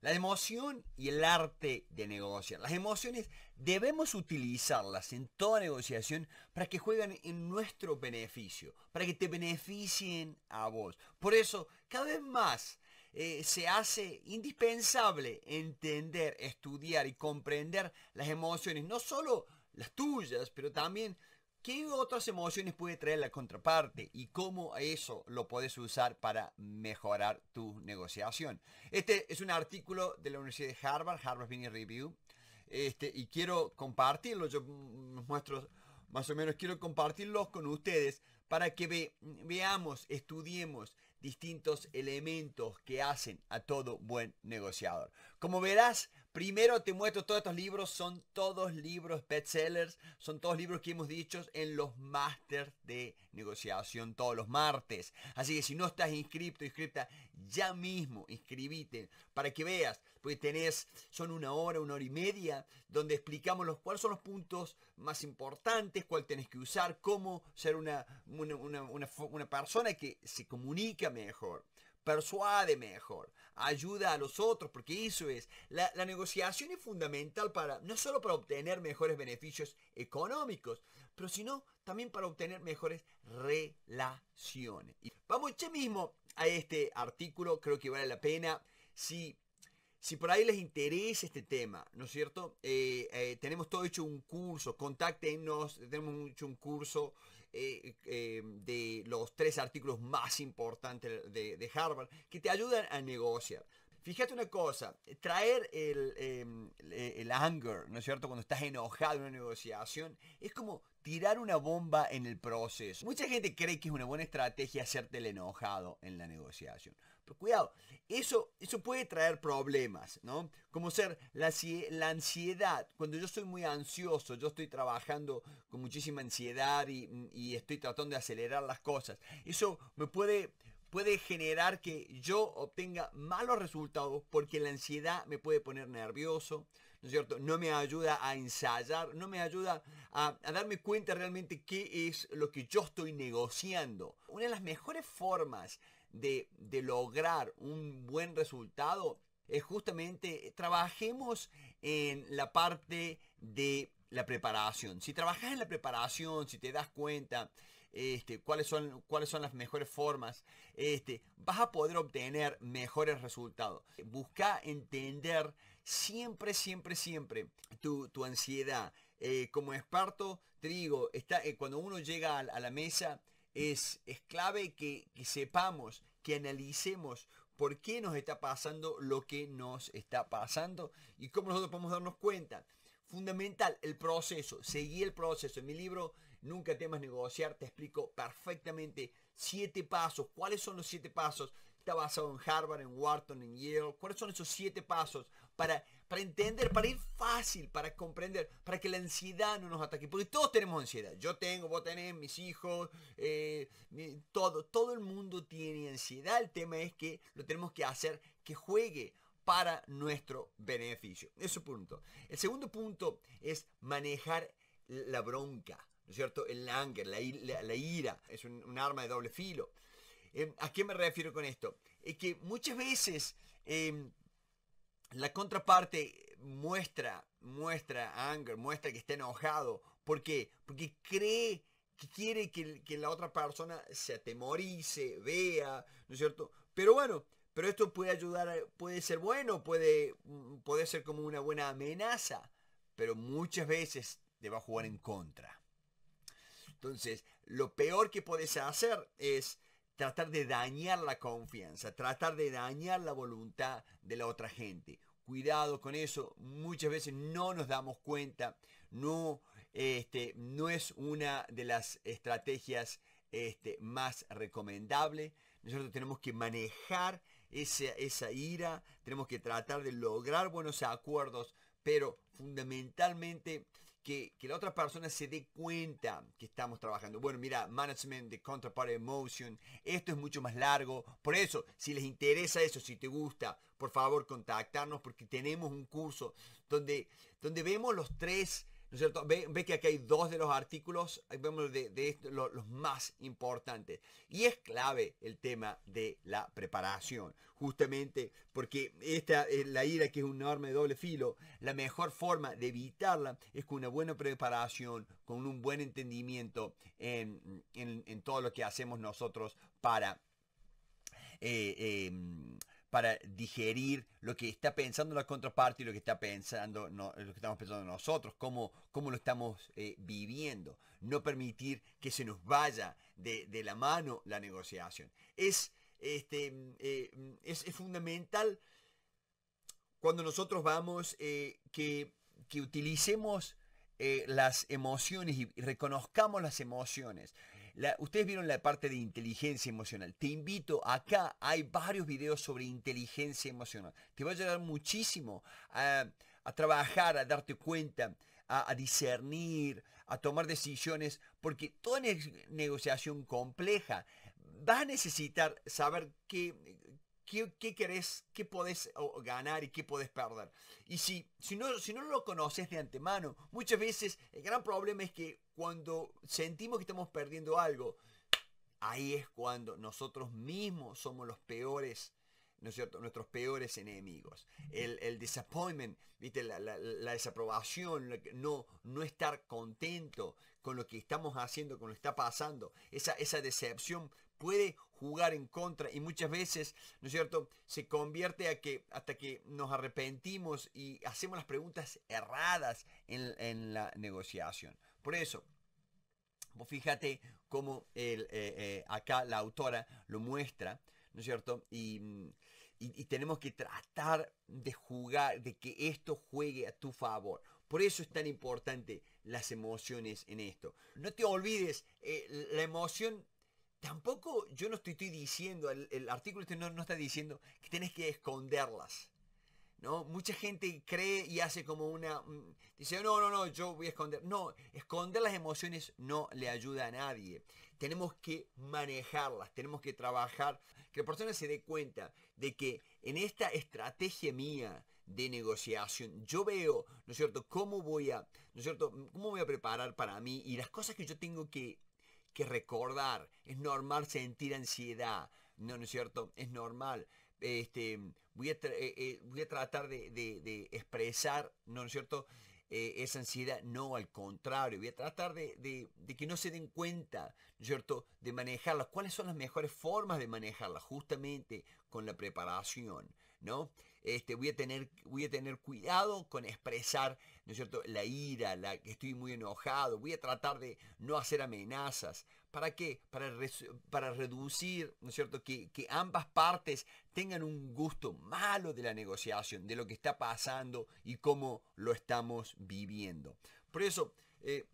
La emoción y el arte de negociar. Las emociones debemos utilizarlas en toda negociación para que jueguen en nuestro beneficio, para que te beneficien a vos. Por eso, cada vez más se hace indispensable entender, estudiar y comprender las emociones, no solo las tuyas, pero también qué otras emociones puede traer la contraparte y cómo eso lo podés usar para mejorar tu negociación. Este es un artículo de la Universidad de Harvard, Harvard Business Review, y quiero compartirlo. Yo muestro más o menos, quiero compartirlos con ustedes para que veamos, estudiemos distintos elementos que hacen a todo buen negociador. Como verás, primero te muestro todos estos libros, son todos libros bestsellers, son todos libros que hemos dicho en los másters de negociación todos los martes. Así que si no estás inscrito, inscrita, ya mismo inscribite para que veas, porque tenés, son una hora y media, donde explicamos cuáles son los puntos más importantes, cuál tenés que usar, cómo ser una persona que se comunica mejor, persuade mejor, ayuda a los otros, porque eso es. La negociación es fundamental para, no solo para obtener mejores beneficios económicos, pero sino también para obtener mejores relaciones. Y vamos ya mismo a este artículo, creo que vale la pena. Si por ahí les interesa este tema, ¿no es cierto? Tenemos todo hecho un curso, contáctenos, tenemos hecho un curso de los 3 artículos más importantes de Harvard que te ayudan a negociar. Fíjate una cosa, traer el anger, ¿no es cierto? Cuando estás enojado en una negociación, es como tirar una bomba en el proceso. Mucha gente cree que es una buena estrategia hacerte el enojado en la negociación. Pero cuidado, eso puede traer problemas, ¿no? Como ser la ansiedad. Cuando yo soy muy ansioso, yo estoy trabajando con muchísima ansiedad y estoy tratando de acelerar las cosas. Eso me puede generar que yo obtenga malos resultados porque la ansiedad me puede poner nervioso, ¿no es cierto? No me ayuda a ensayar, no me ayuda a darme cuenta realmente qué es lo que yo estoy negociando. Una de las mejores formas de lograr un buen resultado es justamente trabajemos en la parte de la preparación. Si trabajas en la preparación, si te das cuenta cuáles son las mejores formas, vas a poder obtener mejores resultados. Busca entender siempre tu ansiedad. Como experto, te digo, cuando uno llega a la mesa, es clave que sepamos, que analicemos por qué nos está pasando lo que nos está pasando y cómo nosotros podemos darnos cuenta. Fundamental, el proceso. Seguí el proceso. En mi libro, Nunca temas negociar, te explico perfectamente 7 pasos. ¿Cuáles son los 7 pasos? Está basado en Harvard, en Wharton, en Yale. ¿Cuáles son esos 7 pasos para entender, para ir fácil, para comprender, para que la ansiedad no nos ataque? Porque todos tenemos ansiedad. Yo tengo, vos tenés, mis hijos, todo el mundo tiene ansiedad. El tema es que lo tenemos que hacer que juegue para nuestro beneficio. Eso punto. El segundo punto es manejar la bronca, ¿no es cierto? El anger, la ira, es un arma de doble filo. ¿A qué me refiero con esto? Es que muchas veces la contraparte muestra anger, muestra que está enojado. ¿Por qué? Porque cree que quiere que la otra persona se atemorice, vea, ¿no es cierto? Pero bueno, pero esto puede ayudar, puede ser bueno, puede ser como una buena amenaza, pero muchas veces te va a jugar en contra. Entonces, lo peor que podés hacer es tratar de dañar la confianza, tratar de dañar la voluntad de la otra gente. Cuidado con eso, muchas veces no nos damos cuenta, no es una de las estrategias más recomendable. Nosotros tenemos que manejar esa ira, tenemos que tratar de lograr buenos acuerdos, pero fundamentalmente que la otra persona se dé cuenta que estamos trabajando. Bueno, mira, Management de Counterparty Emotion, esto es mucho más largo. Por eso, si les interesa eso, si te gusta, por favor, contactarnos, porque tenemos un curso donde vemos los 3 ¿No es cierto? Ve que aquí hay dos de los artículos, ahí vemos los más importantes. Y es clave el tema de la preparación, justamente porque la ira, que es un enorme doble filo, la mejor forma de evitarla es con una buena preparación, con un buen entendimiento en todo lo que hacemos nosotros para digerir lo que está pensando la contraparte y lo que está pensando lo que estamos pensando nosotros, cómo lo estamos viviendo. No permitir que se nos vaya de la mano la negociación. Es fundamental cuando nosotros vamos que utilicemos las emociones y reconozcamos las emociones. Ustedes vieron la parte de inteligencia emocional. Te invito, acá hay varios videos sobre inteligencia emocional. Te va a ayudar muchísimo a trabajar, a darte cuenta, a discernir, a tomar decisiones, porque toda negociación compleja vas a necesitar saber qué querés, qué podés ganar y qué podés perder. Y si no lo conoces de antemano, muchas veces el gran problema es que cuando sentimos que estamos perdiendo algo, ahí es cuando nosotros mismos somos los peores, ¿no es cierto? Nuestros peores enemigos. El disappointment, ¿viste? La desaprobación, no estar contento con lo que estamos haciendo, con lo que está pasando. Esa decepción puede jugar en contra y muchas veces, ¿no es cierto?, se convierte hasta que nos arrepentimos y hacemos las preguntas erradas en la negociación. Por eso, vos fíjate cómo acá la autora lo muestra, ¿no es cierto? Y tenemos que tratar de jugar, de que esto juegue a tu favor. Por eso es tan importante las emociones en esto. No te olvides, la emoción... Tampoco yo no te estoy diciendo, el artículo este no está diciendo que tenés que esconderlas, ¿no? Mucha gente cree y hace como dice, no, yo voy a esconder. No, esconder las emociones no le ayuda a nadie. Tenemos que manejarlas, tenemos que trabajar, que la persona se dé cuenta de que en esta estrategia mía de negociación, yo veo, ¿no es cierto?, cómo voy a preparar para mí y las cosas que yo tengo que recordar. Es normal sentir ansiedad, ¿no es cierto? Es normal. Voy a tratar de expresar, ¿no es cierto?, esa ansiedad. No, al contrario, voy a tratar de que no se den cuenta, ¿no es cierto?, de manejarlas. ¿Cuáles son las mejores formas de manejarlas? Justamente con la preparación, ¿no? Voy a tener cuidado con expresar, ¿no es cierto?, la ira, que estoy muy enojado. Voy a tratar de no hacer amenazas. ¿Para qué? Para reducir, ¿no es cierto?, que ambas partes tengan un gusto malo de la negociación, de lo que está pasando y cómo lo estamos viviendo. Por eso, le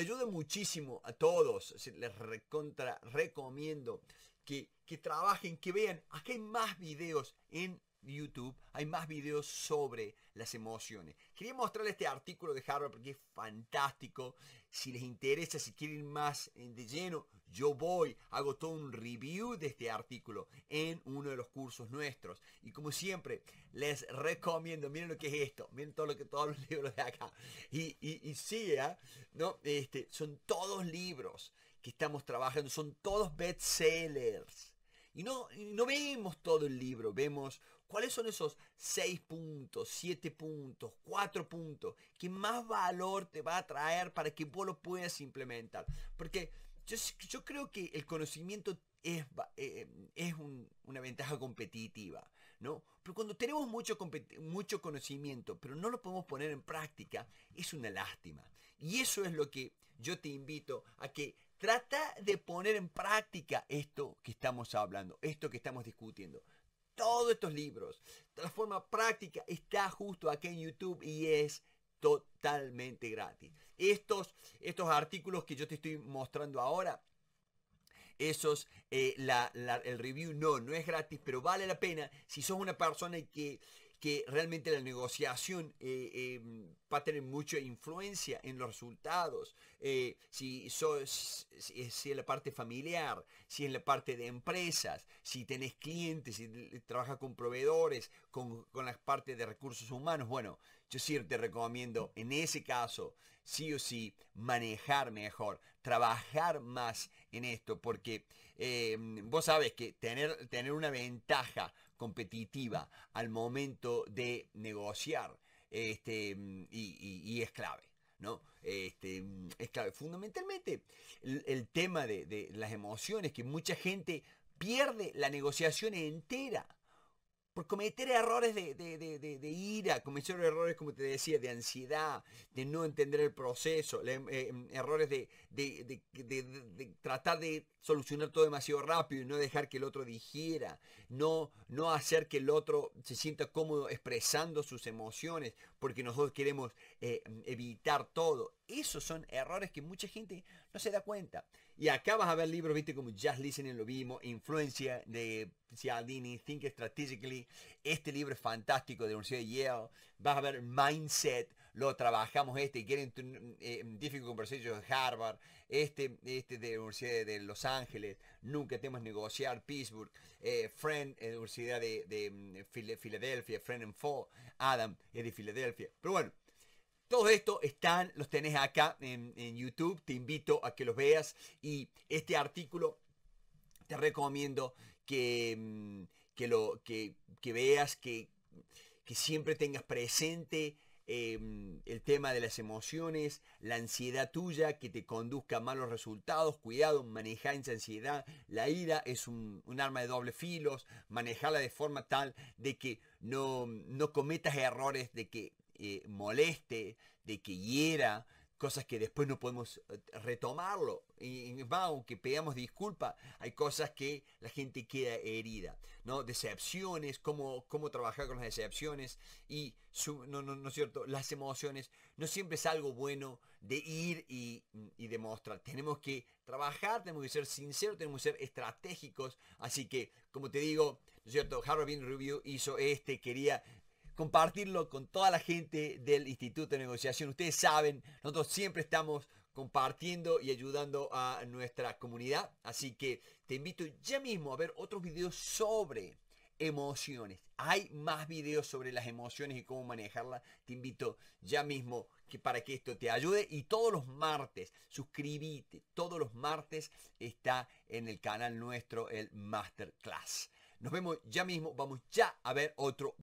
ayuda muchísimo a todos. Les recomiendo que trabajen, que vean. Acá hay más videos en YouTube, hay más videos sobre las emociones. Quería mostrarles este artículo de Harvard porque es fantástico. Si les interesa, si quieren más de lleno, yo hago todo un review de este artículo en uno de los cursos nuestros. Y como siempre, les recomiendo, miren lo que es esto, miren todos los libros de acá. Y sí, ¿no? Son todos libros que estamos trabajando, son todos bestsellers. Y no vemos todo el libro, vemos cuáles son esos 6 puntos, 7 puntos, 4 puntos que más valor te va a traer para que vos lo puedas implementar. Porque yo creo que el conocimiento es una ventaja competitiva, ¿no? Pero cuando tenemos mucho conocimiento, pero no lo podemos poner en práctica, es una lástima. Y eso es lo que yo te invito a que trata de poner en práctica esto que estamos hablando, esto que estamos discutiendo. Todos estos libros, la forma práctica está justo aquí en YouTube y es totalmente gratis. Estos artículos que yo te estoy mostrando ahora, el review no es gratis, pero vale la pena si sos una persona que que realmente la negociación va a tener mucha influencia en los resultados, si en la parte familiar, si en la parte de empresas, si tenés clientes, si trabajas con proveedores, con las partes de recursos humanos. Bueno, yo sí te recomiendo en ese caso, sí o sí, manejar mejor, trabajar más en esto, porque vos sabes que tener una ventaja competitiva al momento de negociar y es clave, ¿no? Es clave. Fundamentalmente el tema de las emociones, que mucha gente pierde la negociación entera por cometer errores de ira, cometer errores, como te decía, de ansiedad, de no entender el proceso, errores de tratar de solucionar todo demasiado rápido y no dejar que el otro dijera, no hacer que el otro se sienta cómodo expresando sus emociones, porque nosotros queremos evitar todo. Esos son errores que mucha gente no se da cuenta. Y acá vas a ver libros, viste, como Just Listening, lo vimos, Influencia de Cialdini, Think Strategically. Este libro es fantástico, de la Universidad de Yale. Vas a ver Mindset, lo trabajamos, Getting to Difficult Conversation de Harvard, de la Universidad de Los Ángeles, Nunca temas negociar, Pittsburgh, Friend, de la Universidad de Filadelfia, Friend and Foe, Adam es de Filadelfia. Pero bueno, todo esto los tenés acá en YouTube, te invito a que los veas, y este artículo te recomiendo que veas, que siempre tengas presente el tema de las emociones, la ansiedad tuya que te conduzca a malos resultados. Cuidado, manejar esa ansiedad. La ira es un arma de doble filo, manejarla de forma tal de que no cometas errores, de que moleste, de que hiera, cosas que después no podemos retomarlo. Y aunque pedamos disculpa, hay cosas que la gente queda herida, ¿no? Decepciones, cómo trabajar con las decepciones. Y no es cierto, las emociones no siempre es algo bueno de ir y demostrar. Tenemos que trabajar, tenemos que ser sinceros, tenemos que ser estratégicos. Así que, como te digo, ¿no es cierto? Harvard Business Review hizo quería compartirlo con toda la gente del Instituto de Negociación. Ustedes saben, nosotros siempre estamos compartiendo y ayudando a nuestra comunidad. Así que te invito ya mismo a ver otros videos sobre emociones. Hay más videos sobre las emociones y cómo manejarlas. Te invito ya mismo para que esto te ayude. Y todos los martes, suscríbete. Todos los martes está en el canal nuestro el Masterclass. Nos vemos ya mismo. Vamos ya a ver otro